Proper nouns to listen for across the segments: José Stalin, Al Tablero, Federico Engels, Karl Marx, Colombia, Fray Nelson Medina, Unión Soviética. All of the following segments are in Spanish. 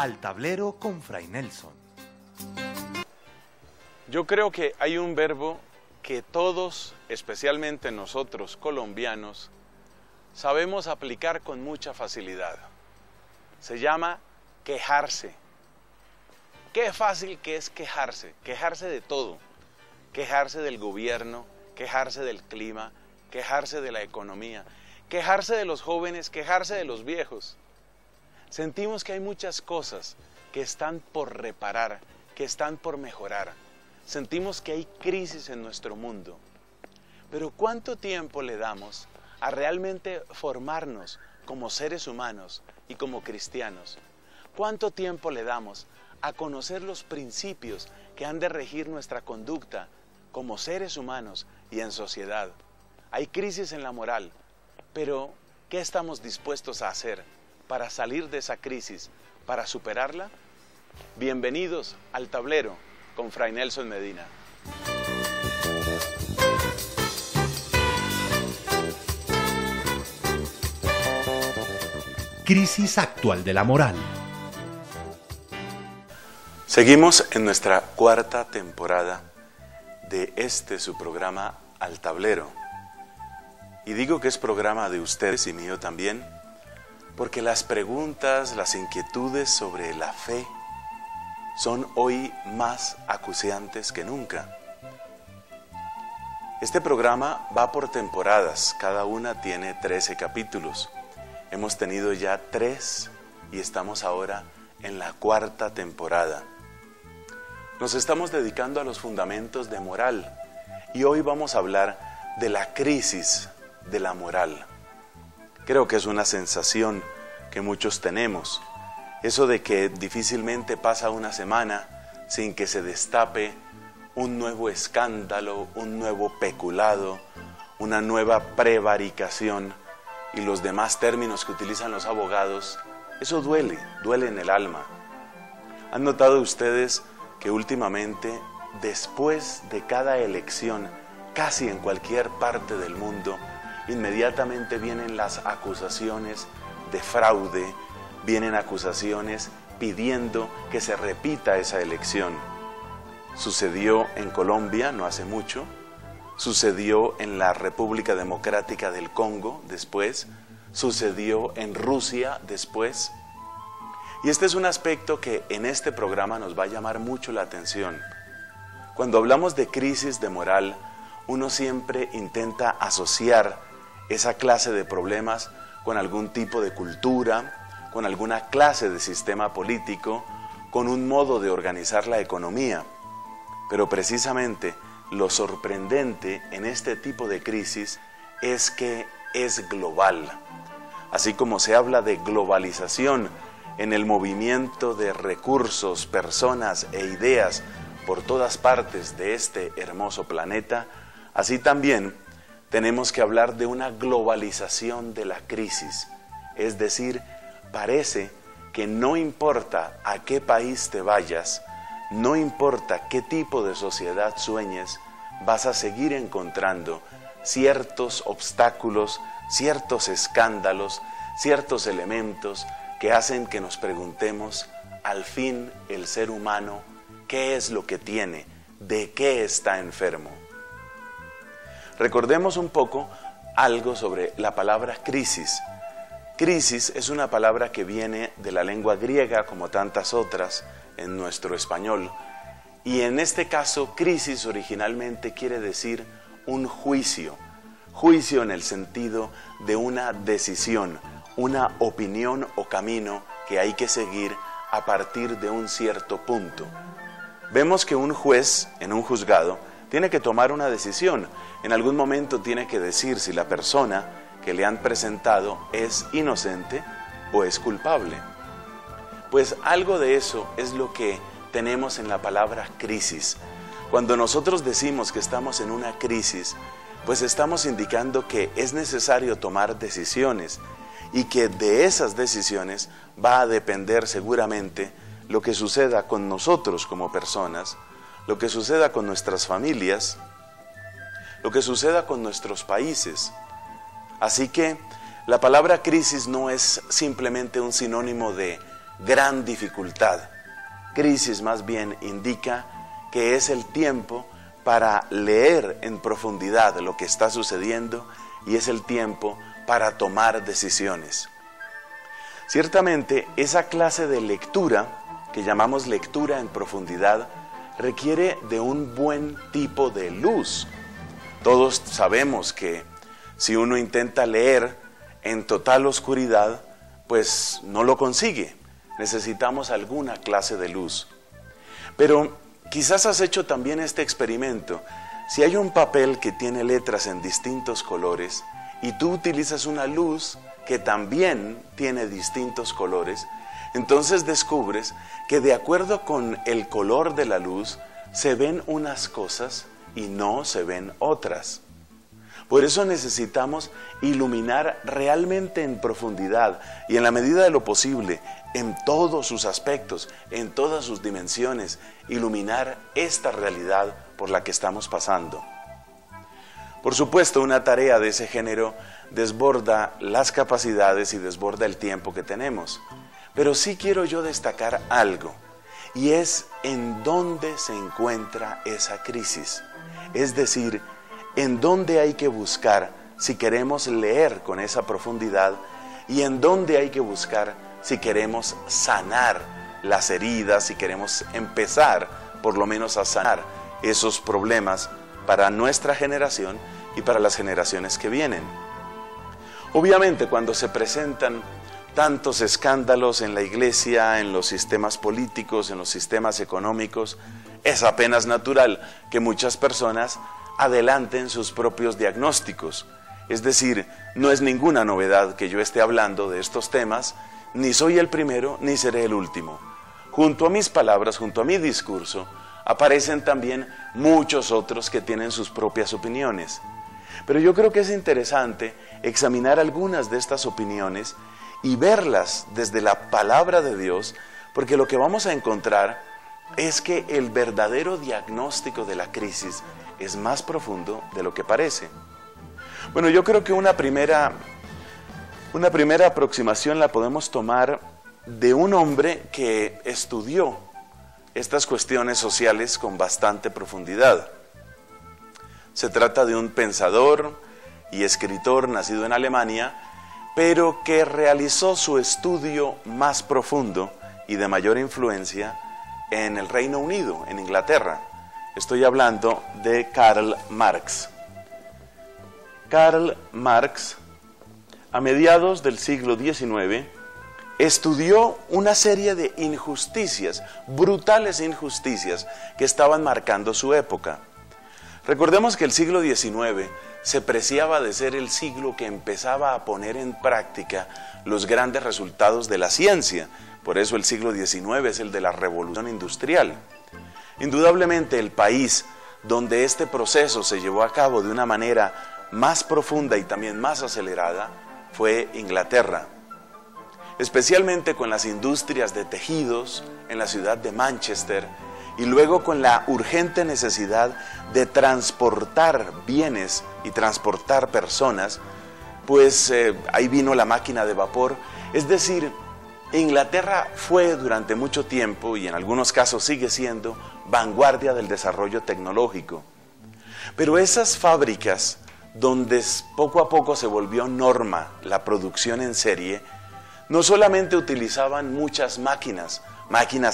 Al tablero con Fray Nelson. Yo creo que hay un verbo que todos, especialmente nosotros colombianos, sabemos aplicar con mucha facilidad. Se llama quejarse. Qué fácil que es quejarse, quejarse de todo. Quejarse del gobierno, quejarse del clima, quejarse de la economía, quejarse de los jóvenes, quejarse de los viejos. Sentimos que hay muchas cosas que están por reparar, que están por mejorar. Sentimos que hay crisis en nuestro mundo. Pero ¿cuánto tiempo le damos a realmente formarnos como seres humanos y como cristianos? ¿Cuánto tiempo le damos a conocer los principios que han de regir nuestra conducta como seres humanos y en sociedad? Hay crisis en la moral, pero ¿qué estamos dispuestos a hacer para salir de esa crisis, para superarla? Bienvenidos al tablero con Fray Nelson Medina. Crisis actual de la moral. Seguimos en nuestra cuarta temporada de su programa Al Tablero. Y digo que es programa de ustedes y mío también, porque las preguntas, las inquietudes sobre la fe son hoy más acuciantes que nunca. Este programa va por temporadas, cada una tiene 13 capítulos. Hemos tenido ya 3 y estamos ahora en la cuarta temporada. Nos estamos dedicando a los fundamentos de moral y hoy vamos a hablar de la crisis de la moral. Creo que es una sensación que muchos tenemos, eso de que difícilmente pasa una semana sin que se destape un nuevo escándalo, un nuevo peculado, una nueva prevaricación y los demás términos que utilizan los abogados. Eso duele, duele en el alma. ¿Han notado ustedes que últimamente, después de cada elección, casi en cualquier parte del mundo, inmediatamente vienen las acusaciones de fraude, vienen acusaciones pidiendo que se repita esa elección? Sucedió en Colombia no hace mucho, sucedió en la República Democrática del Congo después, sucedió en Rusia después. Y este es un aspecto que en este programa nos va a llamar mucho la atención. Cuando hablamos de crisis de moral, uno siempre intenta asociar esa clase de problemas con algún tipo de cultura, con alguna clase de sistema político, con un modo de organizar la economía. Pero precisamente lo sorprendente en este tipo de crisis es que es global. Así como se habla de globalización, en el movimiento de recursos, personas e ideas por todas partes de este hermoso planeta, así también tenemos que hablar de una globalización de la crisis. Es decir, parece que no importa a qué país te vayas, no importa qué tipo de sociedad sueñes, vas a seguir encontrando ciertos obstáculos, ciertos escándalos, ciertos elementos que hacen que nos preguntemos, al fin, el ser humano, ¿qué es lo que tiene? ¿De qué está enfermo? Recordemos un poco algo sobre la palabra crisis. Crisis es una palabra que viene de la lengua griega, como tantas otras en nuestro español. Y en este caso, crisis originalmente quiere decir un juicio. Juicio en el sentido de una decisión, una opinión o camino que hay que seguir a partir de un cierto punto. Vemos que un juez en un juzgado tiene que tomar una decisión. En algún momento tiene que decir si la persona que le han presentado es inocente o es culpable. Pues algo de eso es lo que tenemos en la palabra crisis. Cuando nosotros decimos que estamos en una crisis, pues estamos indicando que es necesario tomar decisiones, y que de esas decisiones va a depender seguramente lo que suceda con nosotros como personas, lo que suceda con nuestras familias, lo que suceda con nuestros países. Así que la palabra crisis no es simplemente un sinónimo de gran dificultad. Crisis, más bien, indica que es el tiempo para leer en profundidad lo que está sucediendo y es el tiempo para tomar decisiones. Ciertamente, esa clase de lectura, que llamamos lectura en profundidad, requiere de un buen tipo de luz. Todos sabemos que si uno intenta leer en total oscuridad, pues no lo consigue. Necesitamos alguna clase de luz. Pero quizás has hecho también este experimento. Si hay un papel que tiene letras en distintos colores y tú utilizas una luz que también tiene distintos colores, entonces descubres que de acuerdo con el color de la luz se ven unas cosas y no se ven otras. Por eso necesitamos iluminar realmente en profundidad y en la medida de lo posible, en todos sus aspectos, en todas sus dimensiones, iluminar esta realidad por la que estamos pasando. Por supuesto, una tarea de ese género desborda las capacidades y desborda el tiempo que tenemos. Pero sí quiero yo destacar algo, y es en dónde se encuentra esa crisis. Es decir, en dónde hay que buscar si queremos leer con esa profundidad y en dónde hay que buscar si queremos sanar las heridas, si queremos empezar por lo menos a sanar esos problemas para nuestra generación y para las generaciones que vienen. Obviamente, cuando se presentan tantos escándalos en la iglesia, en los sistemas políticos, en los sistemas económicos, es apenas natural que muchas personas adelanten sus propios diagnósticos. Es decir, no es ninguna novedad que yo esté hablando de estos temas, ni soy el primero ni seré el último. Junto a mis palabras, junto a mi discurso, aparecen también muchos otros que tienen sus propias opiniones. Pero yo creo que es interesante examinar algunas de estas opiniones y verlas desde la palabra de Dios, porque lo que vamos a encontrar es que el verdadero diagnóstico de la crisis es más profundo de lo que parece. Bueno, yo creo que una primera aproximación la podemos tomar de un hombre que estudió estas cuestiones sociales con bastante profundidad. Se trata de un pensador y escritor nacido en Alemania, pero que realizó su estudio más profundo y de mayor influencia en el Reino Unido, en Inglaterra. Estoy hablando de Karl Marx. Karl Marx, a mediados del siglo XIX, estudió una serie de injusticias, brutales injusticias, que estaban marcando su época. Recordemos que el siglo XIX se preciaba de ser el siglo que empezaba a poner en práctica los grandes resultados de la ciencia. Por eso el siglo XIX es el de la revolución industrial. Indudablemente el país donde este proceso se llevó a cabo de una manera más profunda y también más acelerada fue Inglaterra. Especialmente con las industrias de tejidos en la ciudad de Manchester, y luego con la urgente necesidad de transportar bienes y transportar personas, pues ahí vino la máquina de vapor. Es decir, Inglaterra fue durante mucho tiempo, y en algunos casos sigue siendo, vanguardia del desarrollo tecnológico. Pero esas fábricas donde poco a poco se volvió norma la producción en serie, no solamente utilizaban muchas máquinas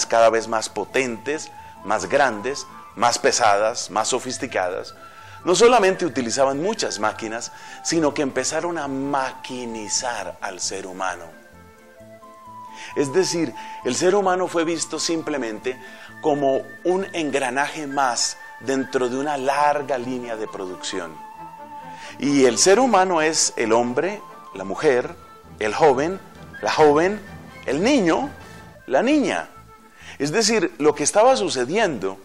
cada vez más potentes, más grandes, más pesadas, más sofisticadas. No solamente utilizaban muchas máquinas, sino que empezaron a maquinizar al ser humano. Es decir, el ser humano fue visto simplemente como un engranaje más dentro de una larga línea de producción. Y el ser humano es el hombre, la mujer, el joven, la joven, el niño, la niña. Es decir, lo que estaba sucediendo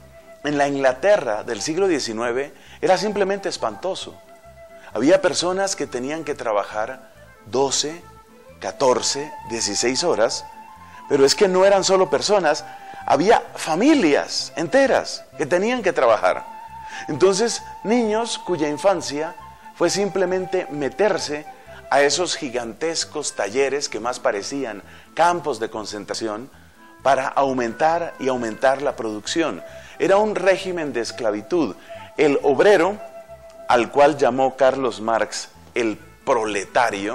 en la Inglaterra del siglo XIX era simplemente espantoso. Había personas que tenían que trabajar 12, 14, 16 horas, pero es que no eran solo personas, había familias enteras que tenían que trabajar. Entonces, niños cuya infancia fue simplemente meterse a esos gigantescos talleres que más parecían campos de concentración para aumentar y aumentar la producción. Era un régimen de esclavitud. El obrero, al cual llamó Karl Marx el proletario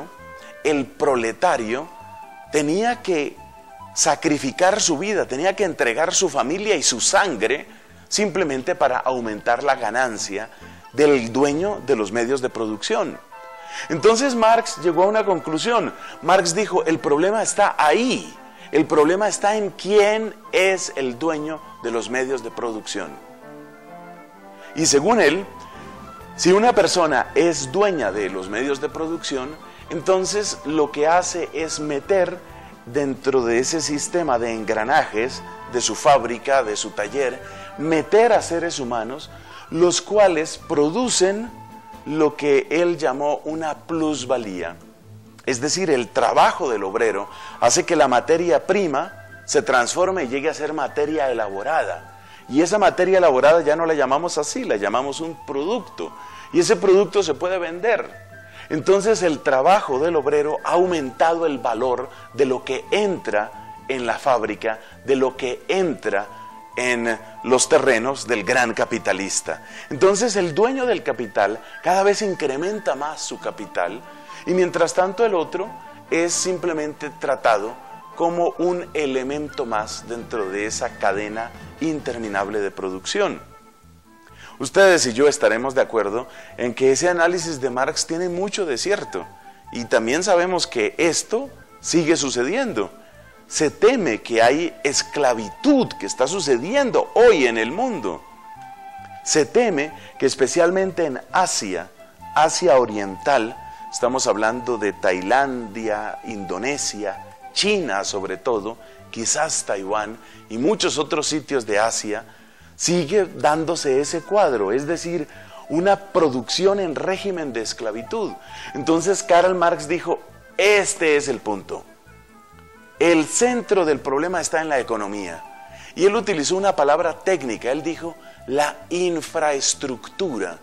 tenía que sacrificar su vida, tenía que entregar su familia y su sangre simplemente para aumentar la ganancia del dueño de los medios de producción. Entonces Marx llegó a una conclusión. Marx dijo, el problema está ahí, el problema está en quién es el dueño de los medios de producción. Y según él, si una persona es dueña de los medios de producción, entonces lo que hace es meter dentro de ese sistema de engranajes, de su fábrica, de su taller, meter a seres humanos, los cuales producen lo que él llamó una plusvalía. Es decir, el trabajo del obrero hace que la materia prima se transforme y llegue a ser materia elaborada. Y esa materia elaborada ya no la llamamos así, la llamamos un producto. Y ese producto se puede vender. Entonces el trabajo del obrero ha aumentado el valor de lo que entra en la fábrica, de lo que entra en los terrenos del gran capitalista. Entonces el dueño del capital cada vez incrementa más su capital y mientras tanto el otro es simplemente tratado como un elemento más dentro de esa cadena interminable de producción. Ustedes y yo estaremos de acuerdo en que ese análisis de Marx tiene mucho de cierto y también sabemos que esto sigue sucediendo. Se teme que hay esclavitud que está sucediendo hoy en el mundo. Se teme que especialmente en Asia, Asia Oriental, estamos hablando de Tailandia, Indonesia, China sobre todo, quizás Taiwán y muchos otros sitios de Asia, sigue dándose ese cuadro, es decir, una producción en régimen de esclavitud. Entonces Karl Marx dijo, este es el punto. El centro del problema está en la economía. Y él utilizó una palabra técnica, él dijo, la infraestructura.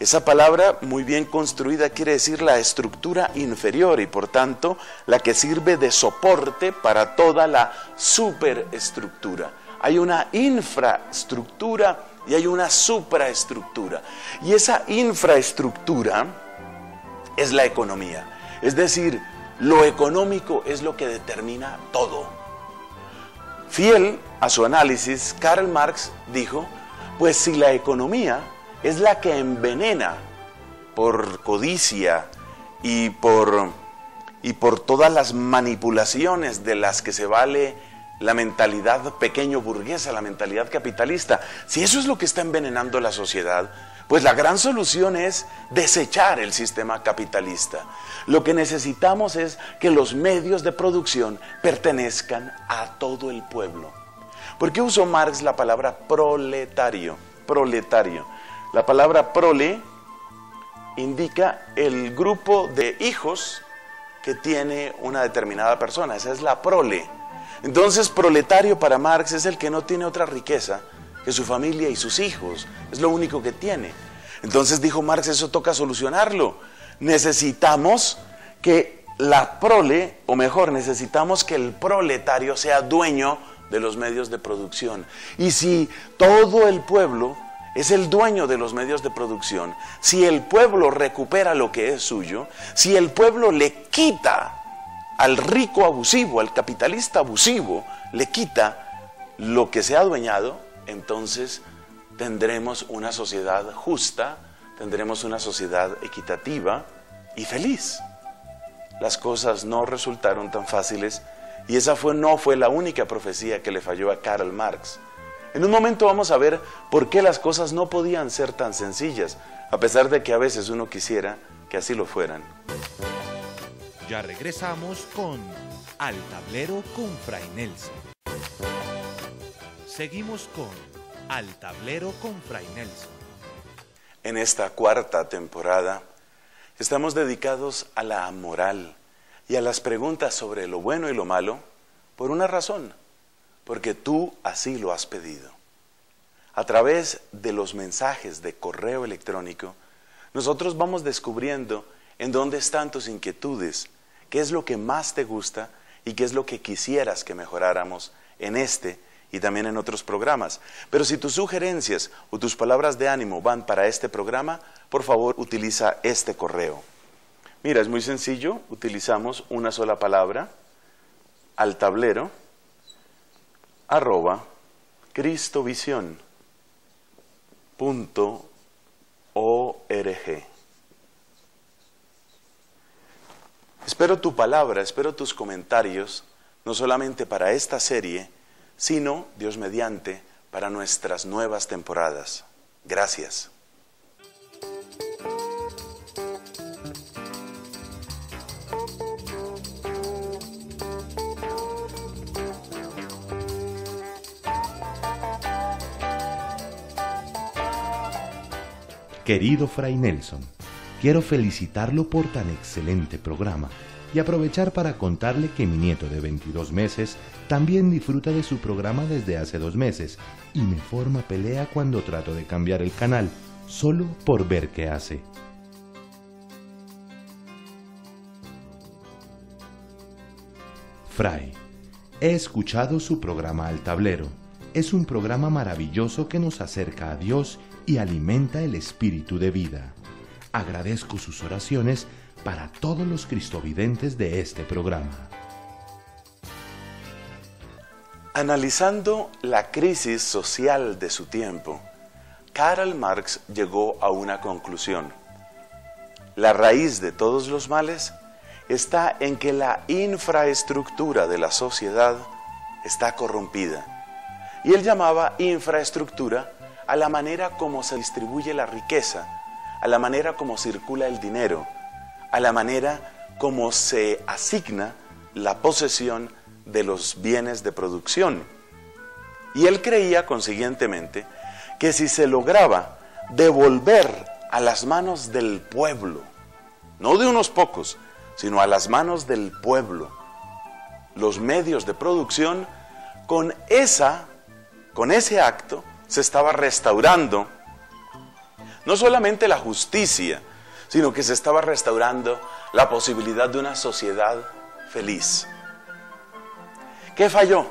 Esa palabra muy bien construida quiere decir la estructura inferior y por tanto la que sirve de soporte para toda la superestructura. Hay una infraestructura y hay una supraestructura. Y esa infraestructura es la economía. Es decir, lo económico es lo que determina todo. Fiel a su análisis, Karl Marx dijo, pues si la economía es la que envenena por codicia y por todas las manipulaciones de las que se vale la mentalidad pequeño burguesa, la mentalidad capitalista. Si eso es lo que está envenenando la sociedad, pues la gran solución es desechar el sistema capitalista. Lo que necesitamos es que los medios de producción pertenezcan a todo el pueblo. ¿Por qué usó Marx la palabra proletario? Proletario. La palabra prole indica el grupo de hijos que tiene una determinada persona. Esa es la prole. Entonces, proletario para Marx es el que no tiene otra riqueza que su familia y sus hijos. Es lo único que tiene. Entonces, dijo Marx, eso toca solucionarlo. Necesitamos que la prole, o mejor, necesitamos que el proletario sea dueño de los medios de producción. Y si todo el pueblo es el dueño de los medios de producción, si el pueblo recupera lo que es suyo, si el pueblo le quita al rico abusivo, al capitalista abusivo, le quita lo que se ha adueñado, entonces tendremos una sociedad justa, tendremos una sociedad equitativa y feliz. Las cosas no resultaron tan fáciles y esa no fue la única profecía que le falló a Karl Marx. En un momento vamos a ver por qué las cosas no podían ser tan sencillas, a pesar de que a veces uno quisiera que así lo fueran. Ya regresamos con Al Tablero con Fray Nelson. Seguimos con Al Tablero con Fray Nelson. En esta cuarta temporada estamos dedicados a la moral y a las preguntas sobre lo bueno y lo malo por una razón. Porque tú así lo has pedido. A través de los mensajes de correo electrónico, nosotros vamos descubriendo ¿En dónde están tus inquietudes? ¿Qué es lo que más te gusta y qué es lo que quisieras que mejoráramos en este y también en otros programas? Pero si tus sugerencias o tus palabras de ánimo van para este programa, por favor utiliza este correo. Mira, es muy sencillo, utilizamos una sola palabra, altablero@cristovision.org. Espero tu palabra, espero tus comentarios, no solamente para esta serie, sino, Dios mediante, para nuestras nuevas temporadas. Gracias. Querido Fray Nelson, quiero felicitarlo por tan excelente programa y aprovechar para contarle que mi nieto de 22 meses también disfruta de su programa desde hace 2 meses y me forma pelea cuando trato de cambiar el canal, solo por ver qué hace. Fray, he escuchado su programa Al Tablero. Es un programa maravilloso que nos acerca a Dios y alimenta el espíritu de vida. Agradezco sus oraciones para todos los cristovidentes de este programa. Analizando la crisis social de su tiempo, Karl Marx llegó a una conclusión. La raíz de todos los males está en que la infraestructura de la sociedad está corrompida. Y él llamaba infraestructura a la manera como se distribuye la riqueza, a la manera como circula el dinero, a la manera como se asigna la posesión de los bienes de producción. Y él creía, consiguientemente, que si se lograba devolver a las manos del pueblo, no de unos pocos, sino a las manos del pueblo, los medios de producción, con ese acto, se estaba restaurando no solamente la justicia, sino que se estaba restaurando la posibilidad de una sociedad feliz. ¿Qué falló?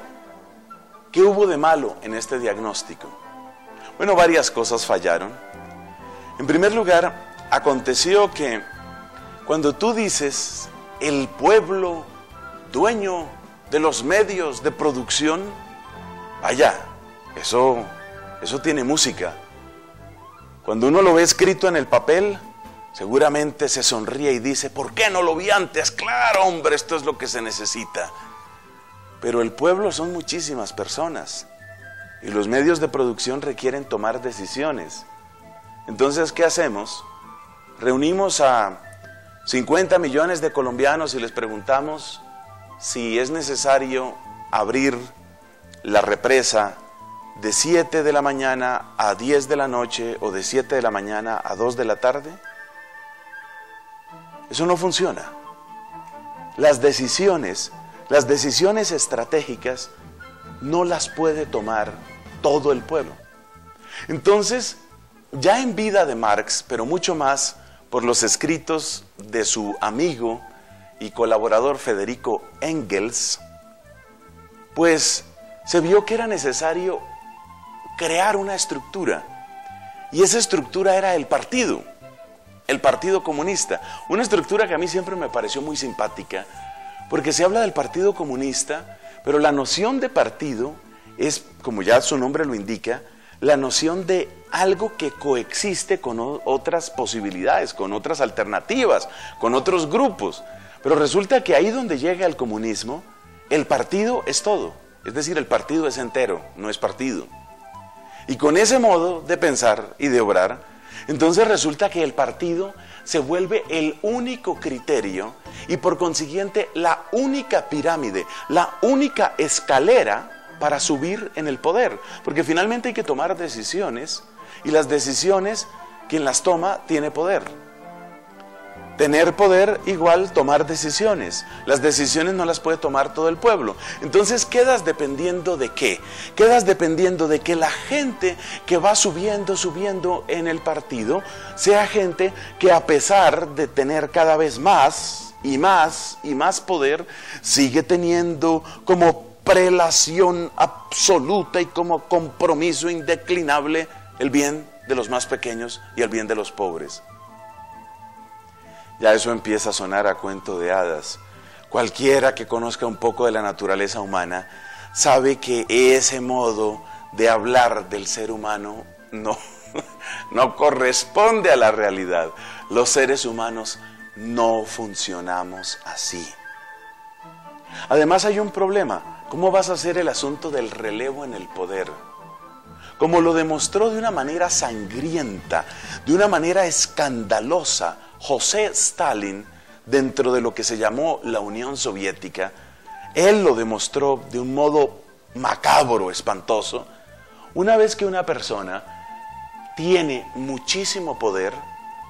¿Qué hubo de malo en este diagnóstico? Bueno, varias cosas fallaron. En primer lugar, aconteció que cuando tú dices el pueblo dueño de los medios de producción, allá, eso tiene música. Cuando uno lo ve escrito en el papel, seguramente se sonríe y dice, ¿por qué no lo vi antes? Claro, hombre, esto es lo que se necesita. Pero el pueblo son muchísimas personas y los medios de producción requieren tomar decisiones. Entonces, ¿qué hacemos? Reunimos a 50 millones de colombianos y les preguntamos si es necesario abrir la represa de 7 de la mañana a 10 de la noche o de 7 de la mañana a 2 de la tarde. Eso no funciona. Las decisiones estratégicas no las puede tomar todo el pueblo. Entonces, ya en vida de Marx, pero mucho más por los escritos de su amigo y colaborador Federico Engels, pues se vio que era necesario crear una estructura, y esa estructura era el Partido Comunista, una estructura que a mí siempre me pareció muy simpática, porque se habla del Partido Comunista, pero la noción de partido es, como ya su nombre lo indica, la noción de algo que coexiste con otras posibilidades, con otras alternativas, con otros grupos, pero resulta que ahí donde llega el comunismo, el partido es todo. Es decir, el partido es entero, no es partido. Y con ese modo de pensar y de obrar, entonces resulta que el partido se vuelve el único criterio y por consiguiente la única pirámide, la única escalera para subir en el poder. Porque finalmente hay que tomar decisiones y las decisiones, quien las toma tiene poder. Tener poder igual tomar decisiones. Las decisiones no las puede tomar todo el pueblo. Entonces quedas dependiendo de qué. Quedas dependiendo de que la gente que va subiendo en el partido sea gente que, a pesar de tener cada vez más poder, sigue teniendo como prelación absoluta y como compromiso indeclinable el bien de los más pequeños y el bien de los pobres. Ya eso empieza a sonar a cuento de hadas. Cualquiera que conozca un poco de la naturaleza humana sabe que ese modo de hablar del ser humano no corresponde a la realidad. Los seres humanos no funcionamos así. Además hay un problema. ¿Cómo vas a hacer el asunto del relevo en el poder? Como lo demostró de una manera sangrienta, de una manera escandalosa, José Stalin, dentro de lo que se llamó la Unión Soviética, él lo demostró de un modo macabro, espantoso. Una vez que una persona tiene muchísimo poder,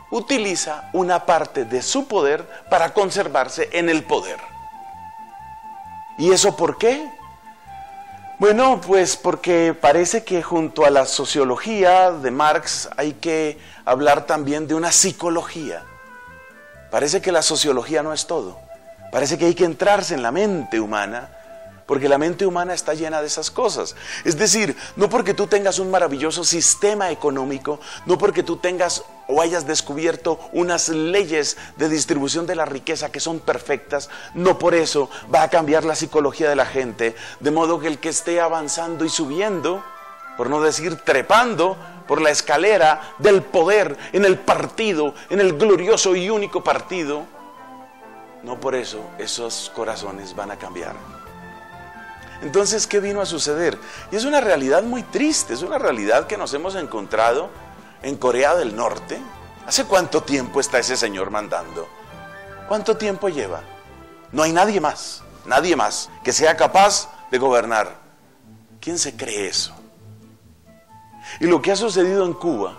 utiliza una parte de su poder para conservarse en el poder. ¿Y eso por qué? Bueno, pues porque parece que junto a la sociología de Marx hay que hablar también de una psicología. Parece que la sociología no es todo. Parece que hay que entrarse en la mente humana, porque la mente humana está llena de esas cosas. Es decir, no porque tú tengas un maravilloso sistema económico, no porque tú tengas o hayas descubierto unas leyes de distribución de la riqueza que son perfectas, no por eso va a cambiar la psicología de la gente, de modo que el que esté avanzando y subiendo, por no decir trepando, por la escalera del poder en el partido, en el glorioso y único partido, no por eso esos corazones van a cambiar. Entonces, ¿qué vino a suceder? Y es una realidad muy triste, es una realidad que nos hemos encontrado en Corea del Norte. ¿Hace cuánto tiempo está ese señor mandando? ¿Cuánto tiempo lleva? No hay nadie más que sea capaz de gobernar. ¿Quién se cree eso? Y lo que ha sucedido en Cuba,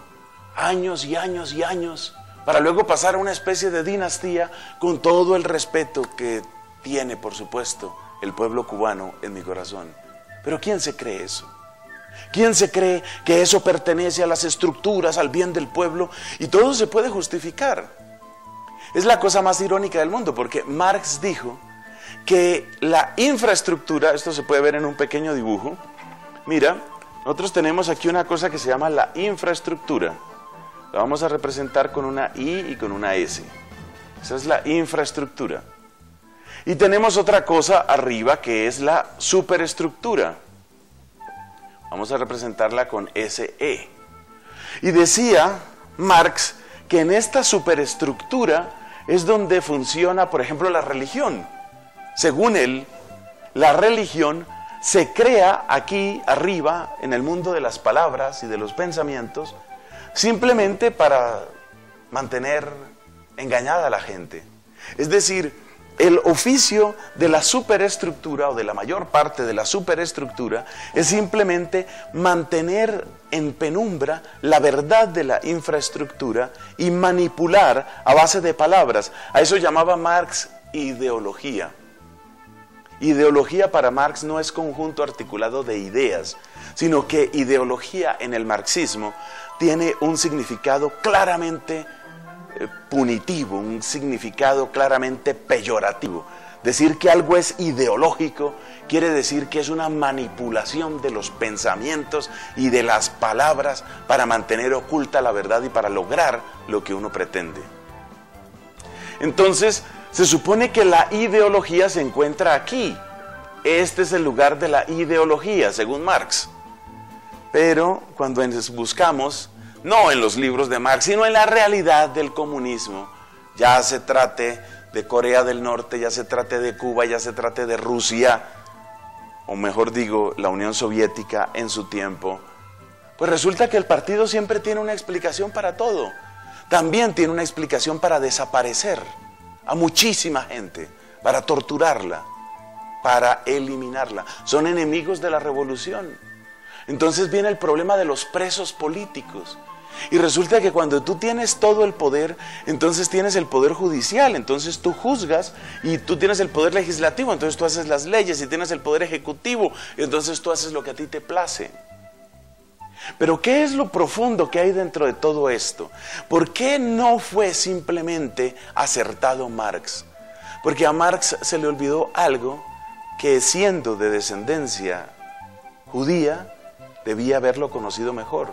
años y años y años, para luego pasar a una especie de dinastía, con todo el respeto que tiene, por supuesto, el pueblo cubano en mi corazón. Pero ¿quién se cree eso? ¿Quién se cree que eso pertenece a las estructuras, al bien del pueblo? Y todo se puede justificar. Es la cosa más irónica del mundo, porque Marx dijo que la infraestructura, esto se puede ver en un pequeño dibujo, mira, nosotros tenemos aquí una cosa que se llama la infraestructura. La vamos a representar con una I y con una S. Esa es la infraestructura. Y tenemos otra cosa arriba que es la superestructura. Vamos a representarla con SE. Y decía Marx que en esta superestructura es donde funciona, por ejemplo, la religión. Según él, la religión se crea aquí arriba, en el mundo de las palabras y de los pensamientos, simplemente para mantener engañada a la gente. Es decir, el oficio de la superestructura o de la mayor parte de la superestructura es simplemente mantener en penumbra la verdad de la infraestructura y manipular a base de palabras. A eso llamaba Marx ideología. Ideología para Marx no es conjunto articulado de ideas, sino que ideología en el marxismo tiene un significado claramente punitivo, un significado claramente peyorativo. Decir que algo es ideológico quiere decir que es una manipulación de los pensamientos y de las palabras para mantener oculta la verdad y para lograr lo que uno pretende. Entonces, se supone que la ideología se encuentra aquí. Este es el lugar de la ideología, según Marx. Pero cuando buscamos, no en los libros de Marx, sino en la realidad del comunismo, ya se trate de Corea del Norte, ya se trate de Cuba, ya se trate de Rusia, o mejor digo, la Unión Soviética en su tiempo, pues resulta que el partido siempre tiene una explicación para todo. También tiene una explicación para desaparecer a muchísima gente, para torturarla, para eliminarla. Son enemigos de la revolución. Entonces viene el problema de los presos políticos. Y resulta que cuando tú tienes todo el poder, entonces tienes el poder judicial, entonces tú juzgas, y tú tienes el poder legislativo, entonces tú haces las leyes, y tienes el poder ejecutivo, entonces tú haces lo que a ti te place. Pero ¿qué es lo profundo que hay dentro de todo esto? ¿Por qué no fue simplemente acertado Marx? Porque a Marx se le olvidó algo que, siendo de descendencia judía, debía haberlo conocido mejor.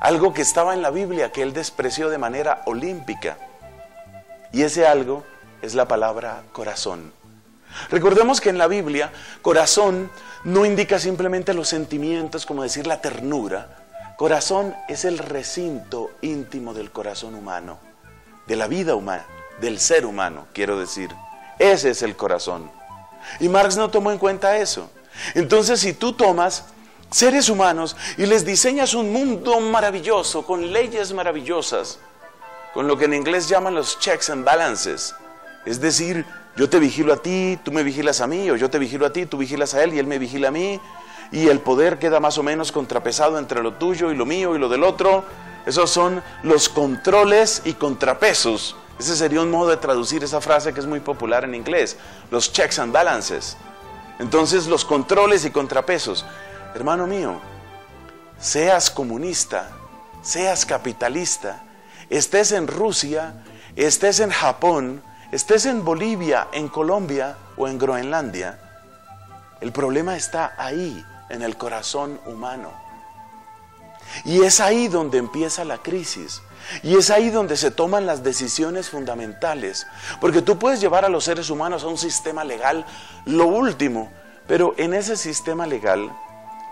Algo que estaba en la Biblia que él despreció de manera olímpica. Y ese algo es la palabra corazón. Recordemos que en la Biblia, corazón no indica simplemente los sentimientos, como decir la ternura. Corazón es el recinto íntimo del corazón humano, de la vida humana, del ser humano, quiero decir. Ese es el corazón. Y Marx no tomó en cuenta eso. Entonces, si tú tomas seres humanos y les diseñas un mundo maravilloso, con leyes maravillosas, con lo que en inglés llaman los checks and balances, es decir, yo te vigilo a ti, tú me vigilas a mí, o yo te vigilo a ti, tú vigilas a él y él me vigila a mí, y el poder queda más o menos contrapesado entre lo tuyo y lo mío y lo del otro. Esos son los controles y contrapesos. Ese sería un modo de traducir esa frase que es muy popular en inglés, los checks and balances. Entonces, los controles y contrapesos. Hermano mío, seas comunista, seas capitalista, estés en Rusia, estés en Japón, estés en Bolivia, en Colombia o en Groenlandia, el problema está ahí, en el corazón humano. Y es ahí donde empieza la crisis. Y es ahí donde se toman las decisiones fundamentales. Porque tú puedes llevar a los seres humanos a un sistema legal, lo último, pero en ese sistema legal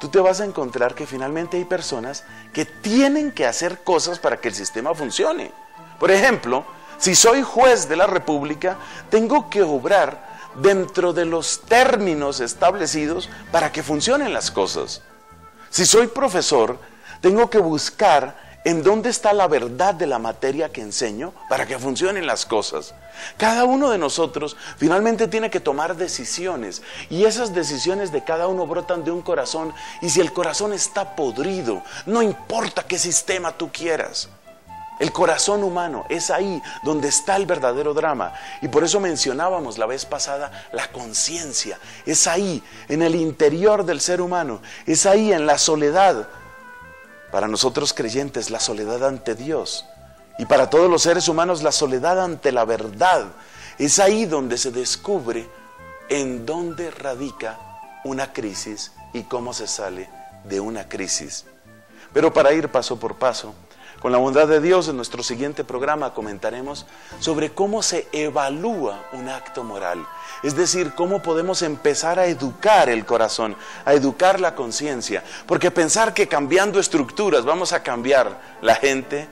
tú te vas a encontrar que finalmente hay personas que tienen que hacer cosas para que el sistema funcione. Por ejemplo, si soy juez de la República, tengo que obrar dentro de los términos establecidos para que funcionen las cosas. Si soy profesor, tengo que buscar en dónde está la verdad de la materia que enseño para que funcionen las cosas. Cada uno de nosotros finalmente tiene que tomar decisiones, y esas decisiones de cada uno brotan de un corazón, y si el corazón está podrido, no importa qué sistema tú quieras. El corazón humano es ahí donde está el verdadero drama, y por eso mencionábamos la vez pasada la conciencia. Es ahí, en el interior del ser humano, es ahí en la soledad. Para nosotros creyentes, la soledad ante Dios, y para todos los seres humanos, la soledad ante la verdad. Es ahí donde se descubre en dónde radica una crisis y cómo se sale de una crisis. Pero para ir paso por paso, con la bondad de Dios, en nuestro siguiente programa comentaremos sobre cómo se evalúa un acto moral. Es decir, cómo podemos empezar a educar el corazón, a educar la conciencia. Porque pensar que cambiando estructuras vamos a cambiar la gente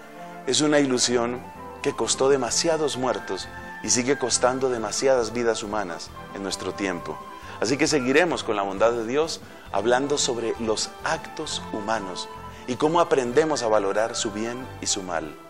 es una ilusión que costó demasiados muertos y sigue costando demasiadas vidas humanas en nuestro tiempo. Así que seguiremos, con la bondad de Dios, hablando sobre los actos humanos y cómo aprendemos a valorar su bien y su mal.